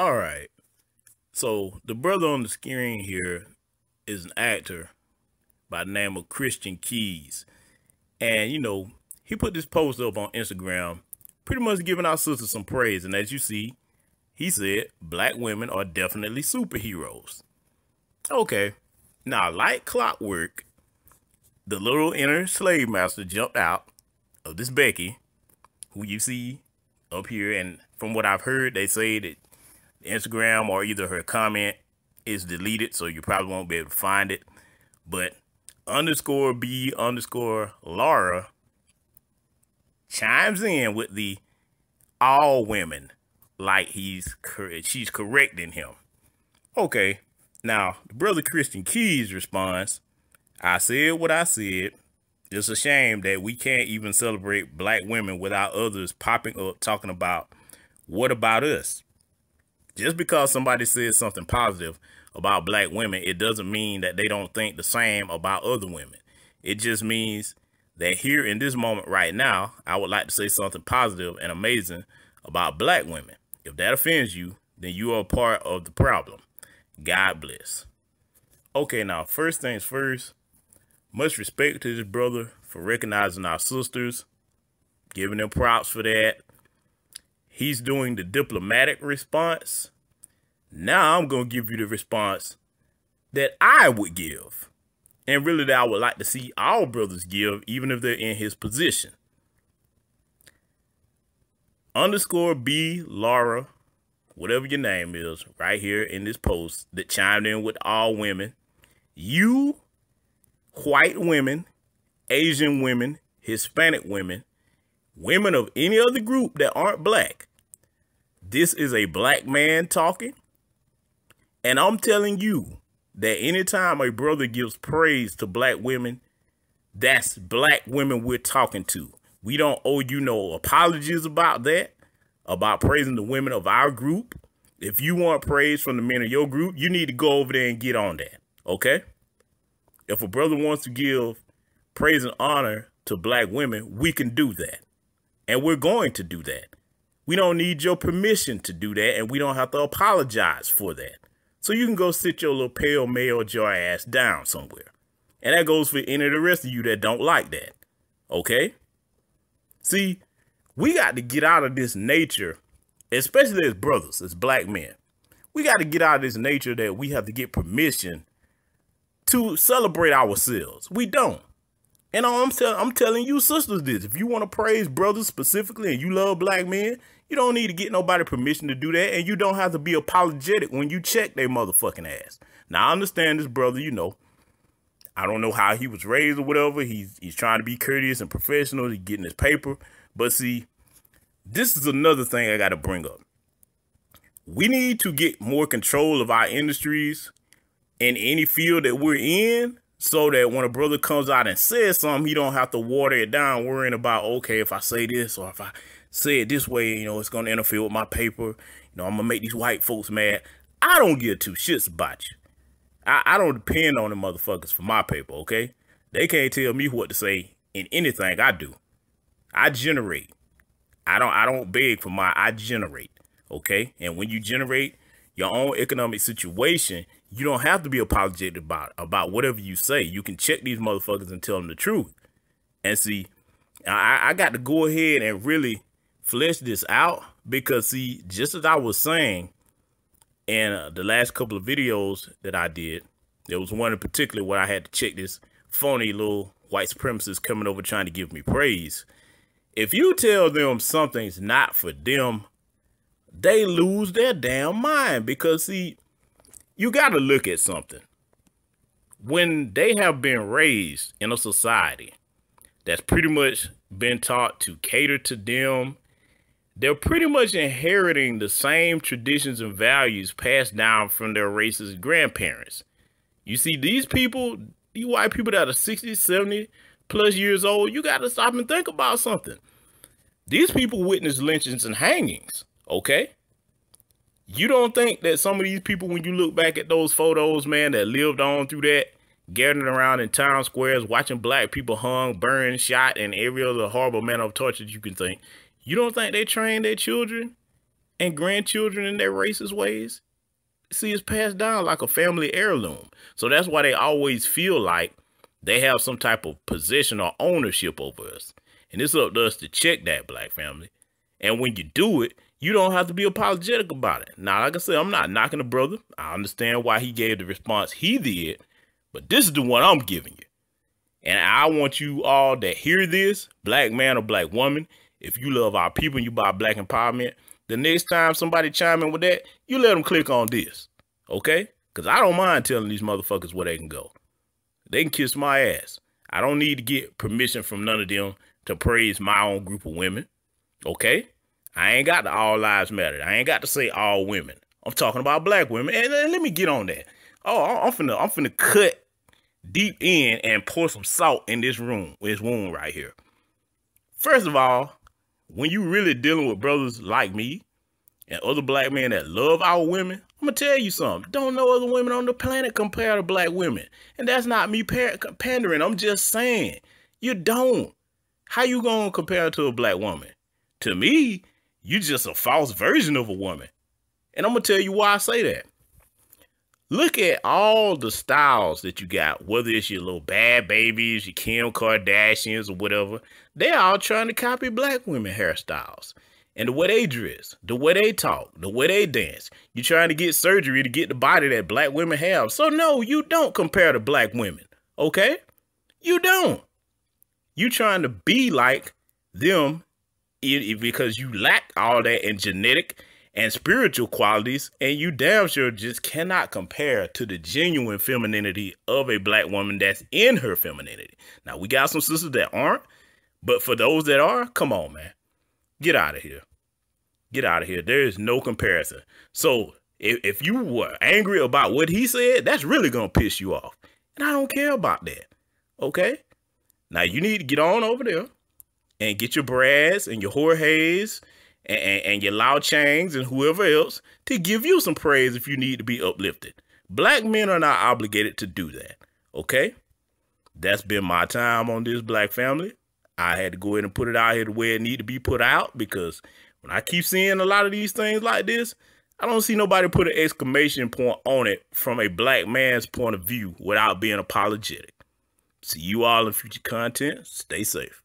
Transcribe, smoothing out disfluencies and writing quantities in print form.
All right. So the brother on the screen here is an actor by the name of Christian Keyes. And, you know, he put this post up on Instagram, pretty much giving our sisters some praise. And as you see, he said, black women are definitely superheroes. Okay. Now, like clockwork, the little inner slave master jumped out of this Becky, who you see up here. And from what I've heard, they say that Instagram or either her comment is deleted, so you probably won't be able to find it. But _B_Laura chimes in with the all women, like she's correcting him. Okay, now the brother Christian Keyes responds, I said what I said. It's a shame that we can't even celebrate black women without others popping up talking about, what about us? Just because somebody says something positive about black women, it doesn't mean that they don't think the same about other women. It just means that here in this moment right now, I would like to say something positive and amazing about black women. If that offends you, then you are a part of the problem. God bless. Okay, now, first things first, much respect to this brother for recognizing our sisters, giving them props for that. He's doing the diplomatic response. Now I'm going to give you the response that I would give. And really that I would like to see all brothers give, even if they're in his position. _B_Laura, whatever your name is, right here in this post that chimed in with all women. You white women, Asian women, Hispanic women, women of any other group that aren't black. This is a black man talking. And I'm telling you that anytime a brother gives praise to black women, that's black women we're talking to. We don't owe you no apologies about that, about praising the women of our group. If you want praise from the men of your group, you need to go over there and get on that. Okay? If a brother wants to give praise and honor to black women, we can do that. And we're going to do that. We don't need your permission to do that, and we don't have to apologize for that. So you can go sit your little pale male jar ass down somewhere. And that goes for any of the rest of you that don't like that. Okay? See, we got to get out of this nature, especially as brothers, as black men. We got to get out of this nature that we have to get permission to celebrate ourselves. We don't. And I'm telling you sisters this. If you want to praise brothers specifically and you love black men, you don't need to get nobody permission to do that. And you don't have to be apologetic when you check their motherfucking ass. Now, I understand this brother, you know, I don't know how he was raised or whatever. He's trying to be courteous and professional. He's getting his paper. But see, this is another thing I got to bring up. We need to get more control of our industries in any field that we're in, so that when a brother comes out and says something, he don't have to water it down worrying about, okay, if I say this or if I say it this way, you know, it's going to interfere with my paper. You know, I'm going to make these white folks mad. I don't give two shits about you. I don't depend on them motherfuckers for my paper, okay? They can't tell me what to say in anything I do. I generate. I don't beg for my, I generate, okay? And when you generate your own economic situation, you don't have to be apologetic about whatever you say. You can check these motherfuckers and tell them the truth. And see, I got to go ahead and really flesh this out because, see, just as I was saying in the last couple of videos that I did, there was one in particular where I had to check this phony little white supremacist coming over trying to give me praise. If you tell them something's not for them, they lose their damn mind because, see, you got to look at something. When they have been raised in a society that's pretty much been taught to cater to them, they're pretty much inheriting the same traditions and values passed down from their racist grandparents. You see, these people, these white people that are 60, 70 plus years old, you got to stop and think about something. These people witnessed lynchings and hangings, okay? You don't think that some of these people, when you look back at those photos, man, that lived on through that, gathering around in town squares, watching black people hung, burned, shot, and every other horrible manner of torture you can think. You don't think they trained their children and grandchildren in their racist ways, see, it's passed down like a family heirloom. So that's why they always feel like they have some type of possession or ownership over us. And it's up to us to check that, black family. And when you do it, you don't have to be apologetic about it. Now, like I said, I'm not knocking the brother. I understand why he gave the response he did, but this is the one I'm giving you. And I want you all that hear this, black man or black woman, if you love our people and you buy black empowerment, the next time somebody chime in with that, you let them click on this, okay? Because I don't mind telling these motherfuckers where they can go. They can kiss my ass. I don't need to get permission from none of them to praise my own group of women, okay? I ain't got to all lives matter. I ain't got to say all women. I'm talking about black women. And let me get on that. Oh, I'm finna cut deep in and pour some salt in this room, this wound right here. First of all, when you really dealing with brothers like me and other black men that love our women, I'm gonna tell you something. Don't know other women on the planet compared to black women. And that's not me pandering. I'm just saying, you don't. How you gonna compare to a black woman? To me, you just a false version of a woman. And I'm gonna tell you why I say that. Look at all the styles that you got, whether it's your little bad babies, your Kim Kardashians or whatever. They're all trying to copy black women hairstyles and the way they dress, the way they talk, the way they dance. You're trying to get surgery to get the body that black women have. So no, you don't compare to black women, okay? You don't. You trying to be like them because you lack all that in genetic and spiritual qualities, and you damn sure just cannot compare to the genuine femininity of a black woman that's in her femininity. Now, we got some sisters that aren't, but for those that are, come on, man. Get out of here. Get out of here. There is no comparison. So if you were angry about what he said, that's really going to piss you off. And I don't care about that. Okay? Now, you need to get on over there and get your Brads and your Jorge's and your Lao Changs and whoever else to give you some praise if you need to be uplifted. Black men are not obligated to do that, okay? That's been my time on this, black family. I had to go ahead and put it out here the way it need to be put out, because when I keep seeing a lot of these things like this, I don't see nobody put an exclamation point on it from a black man's point of view without being apologetic. See you all in future content. Stay safe.